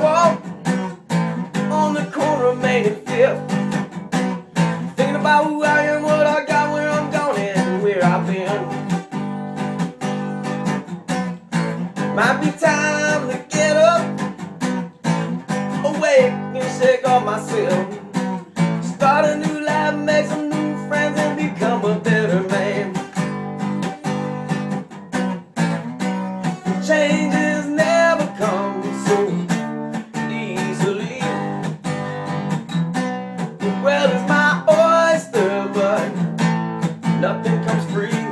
sidewalk on the corner of Main and Fifth, thinking about who I am, what I got, where I'm going, and where I've been. Might be time to get up, awake and shake off myself, start a new life, make some new friends, and become a better man. Changes never come so easily. The world is my oyster, but nothing comes free.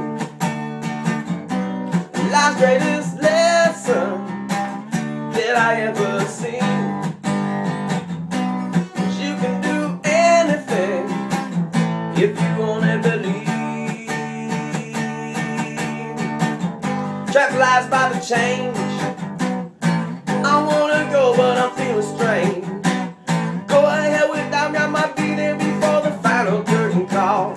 Life's greatest lesson that I ever seen is you can do anything if you only believe. Trapped life's about to change. I wanna go, but I'm feeling strange. Go ahead without me, I might be there before the final curtain call.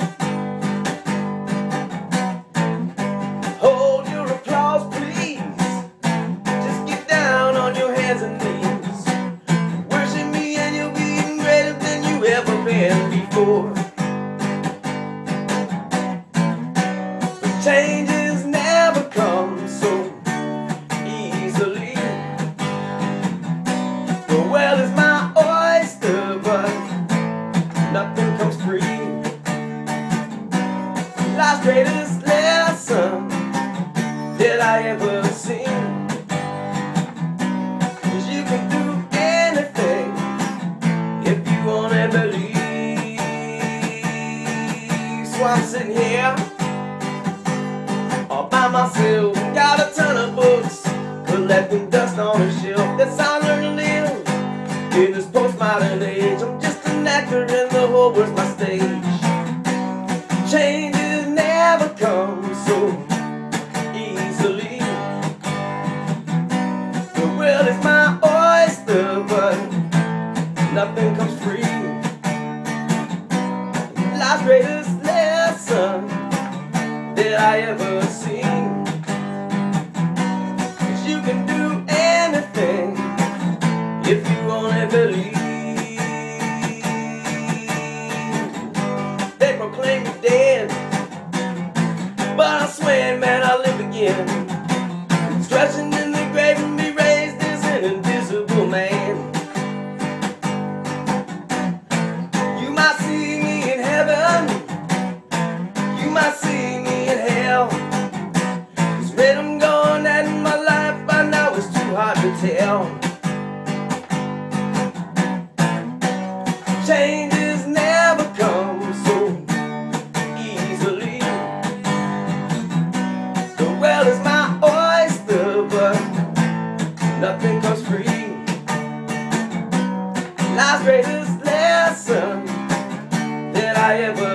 Hold your applause, please. Just get down on your hands and knees. Worship me and you'll be even greater than you ever been before. But changes never come so easily. The world is my oyster, but nothing comes free. Life's greatest lesson that I ever seen is you can do anything if you wanna believe. So I'm sitting here all by myself, got a ton of books collecting dust on a shelf. That's how I learn to live in this postmodern age. I'm just an actor and the whole world's my stage. Changes never come so easily. The world is my oyster, but nothing comes free. Life's greatest lesson that I ever seen is you can do anything if you only believe. They proclaim me dead, but I swear, man, I live again. Stretching in the grave and be raised as an invisible man. You might see me in heaven, you might see changes never come so easily. The world is my oyster, but nothing comes free. Life's greatest lesson that I ever